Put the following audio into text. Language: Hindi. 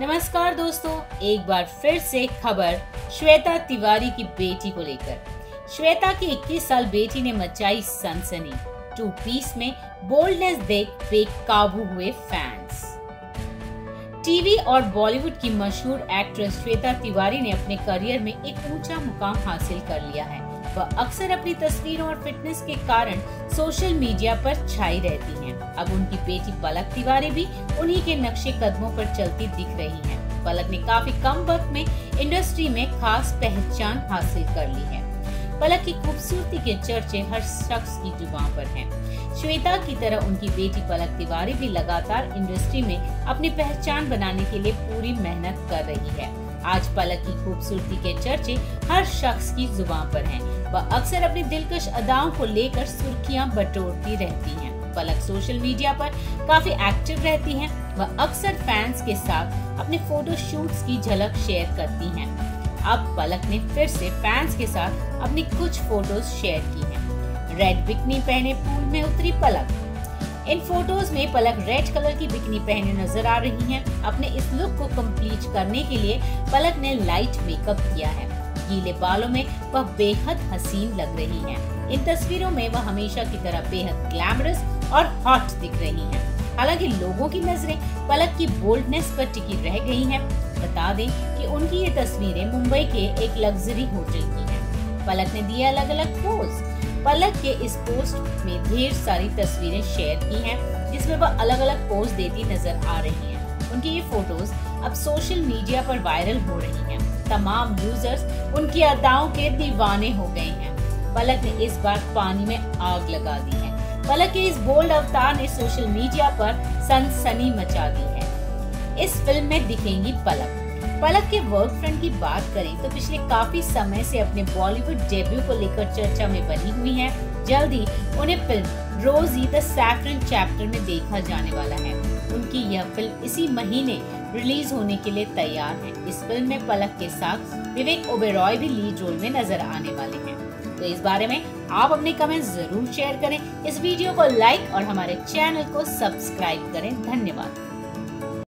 नमस्कार दोस्तों, एक बार फिर से खबर श्वेता तिवारी की बेटी को लेकर। श्वेता की 21 साल बेटी ने मचाई सनसनी, टू पीस में बोल्डनेस देख बेकाबू हुए फैंस। टीवी और बॉलीवुड की मशहूर एक्ट्रेस श्वेता तिवारी ने अपने करियर में एक ऊंचा मुकाम हासिल कर लिया है। वह अक्सर अपनी तस्वीरों और फिटनेस के कारण सोशल मीडिया पर छाई रहती हैं। अब उनकी बेटी पलक तिवारी भी उन्हीं के नक्शे कदमों पर चलती दिख रही हैं। पलक ने काफी कम वक्त में इंडस्ट्री में खास पहचान हासिल कर ली है। पलक की खूबसूरती के चर्चे हर शख्स की जुबान पर हैं। श्वेता की तरह उनकी बेटी पलक तिवारी भी लगातार इंडस्ट्री में अपनी पहचान बनाने के लिए पूरी मेहनत कर रही है। आज पलक की खूबसूरती के चर्चे हर शख्स की जुबान पर हैं। वह अक्सर अपनी दिलकश अदाओं को लेकर सुर्खियां बटोरती रहती हैं। पलक सोशल मीडिया पर काफी एक्टिव रहती हैं। वह अक्सर फैंस के साथ अपने फोटो शूट्स की झलक शेयर करती हैं। अब पलक ने फिर से फैंस के साथ अपनी कुछ फोटोज शेयर की हैं। रेड बिकनी पहने पूल में उतरी पलक। इन फोटोज में पलक रेड कलर की बिकनी पहने नजर आ रही हैं। अपने इस लुक को कंप्लीट करने के लिए पलक ने लाइट मेकअप किया है। गीले बालों में वह बेहद हसीन लग रही हैं। इन तस्वीरों में वह हमेशा की तरह बेहद ग्लैमरस और हॉट दिख रही हैं। हालांकि लोगों की नजरें पलक की बोल्डनेस पर टिकी रह गई हैं। बता दें कि उनकी ये तस्वीरें मुंबई के एक लग्जरी होटल की हैं। पलक ने दिया अलग अलग पोस्ट। पलक के इस पोस्ट में ढेर सारी तस्वीरें शेयर की हैं, जिसमें वह अलग अलग पोस्ट देती नजर आ रही हैं। उनकी ये फोटोज अब सोशल मीडिया पर वायरल हो रही हैं। तमाम यूजर्स उनकी अदाओं के दीवाने हो गए हैं। पलक ने इस बार पानी में आग लगा दी है। पलक के इस बोल्ड अवतार ने सोशल मीडिया पर सनसनी मचा दी है। इस फिल्म में दिखेंगी पलक। पलक के वर्क फ्रंट की बात करें तो पिछले काफी समय से अपने बॉलीवुड डेब्यू को लेकर चर्चा में बनी हुई हैं। जल्द ही उन्हें film rose is the saffron chapter में देखा जाने वाला है। उनकी यह फिल्म इसी महीने रिलीज होने के लिए तैयार है। इस फिल्म में पलक के साथ विवेक ओबेरॉय भी लीड रोल में नजर आने वाले हैं। तो इस बारे में आप अपने कमेंट जरूर शेयर करें। इस वीडियो को लाइक और हमारे चैनल को सब्सक्राइब करें। धन्यवाद।